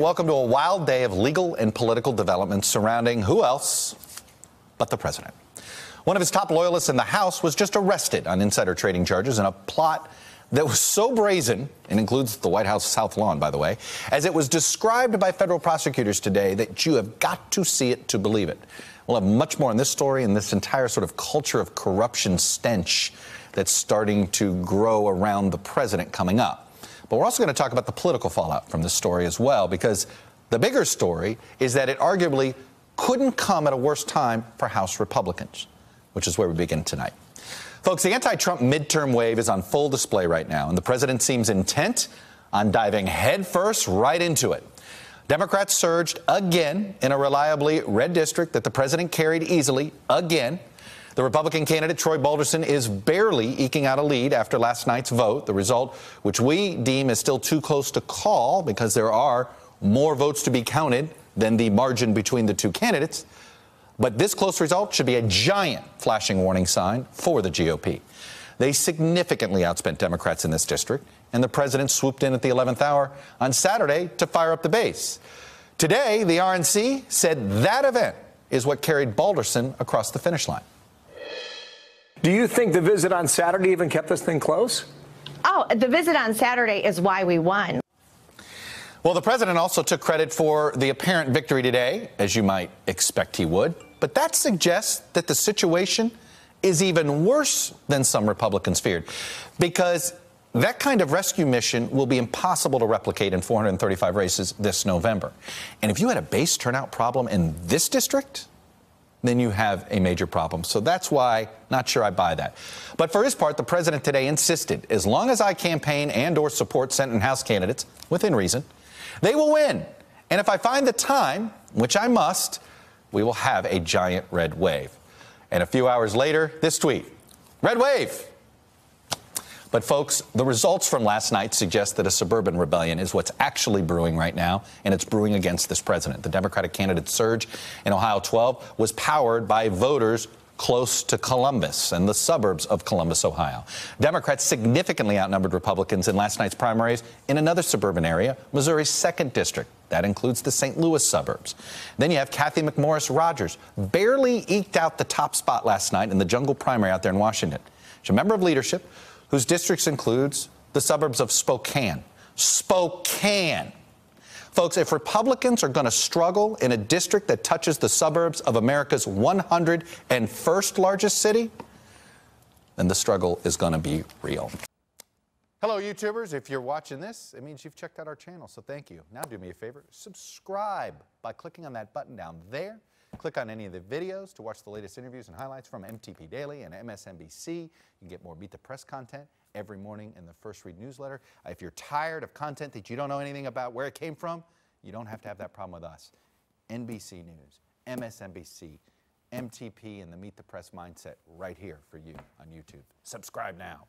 Welcome to a wild day of legal and political developments surrounding who else but the president. One of his top loyalists in the House was just arrested on insider trading charges in a plot that was so brazen, and includes the White House South Lawn, by the way, as it was described by federal prosecutors today, that you have got to see it to believe it. We'll have much more on this story and this entire sort of culture of corruption stench that's starting to grow around the president coming up. But we're also going to talk about the political fallout from this story as well, because the bigger story is that it arguably couldn't come at a worse time for House Republicans, which is where we begin tonight. Folks, the anti-Trump midterm wave is on full display right now, and the president seems intent on diving headfirst right into it. Democrats surged again in a reliably red district that the president carried easily again. The Republican candidate, Troy Balderson, is barely eking out a lead after last night's vote. The result, which we deem is still too close to call because there are more votes to be counted than the margin between the two candidates. But this close result should be a giant flashing warning sign for the GOP. They significantly outspent Democrats in this district, and the president swooped in at the 11th hour on Saturday to fire up the base. Today, the RNC said that event is what carried Balderson across the finish line. Do you think the visit on Saturday even kept this thing close? Oh, the visit on Saturday is why we won. Well, the president also took credit for the apparent victory today, as you might expect he would. But that suggests that the situation is even worse than some Republicans feared, because that kind of rescue mission will be impossible to replicate in 435 races this November. And if you had a base turnout problem in this district, then you have a major problem. So that's why, not sure I buy that. But for his part, the president today insisted, as long as I campaign and or support Senate and House candidates, within reason, they will win. And if I find the time, which I must, we will have a giant red wave. And a few hours later, this tweet, red wave. But folks, the results from last night suggest that a suburban rebellion is what's actually brewing right now, and it's brewing against this president. The Democratic candidate surge in Ohio 12 was powered by voters close to Columbus and the suburbs of Columbus, Ohio. Democrats significantly outnumbered Republicans in last night's primaries in another suburban area, Missouri's 2nd district. That includes the St. Louis suburbs. Then you have Kathy McMorris Rodgers, barely eked out the top spot last night in the jungle primary out there in Washington. She's a member of leadership whose districts includes the suburbs of Spokane. Spokane! Folks, if Republicans are going to struggle in a district that touches the suburbs of America's 101st largest city, then the struggle is going to be real. Hello, YouTubers. If you're watching this, it means you've checked out our channel, so thank you. Now do me a favor, subscribe by clicking on that button down there. Click on any of the videos to watch the latest interviews and highlights from MTP Daily and MSNBC. You can get more Meet the Press content every morning in the First Read newsletter. If you're tired of content that you don't know anything about where it came from, you don't have to have that problem with us. NBC News, MSNBC, MTP, and the Meet the Press mindset right here for you on YouTube. Subscribe now.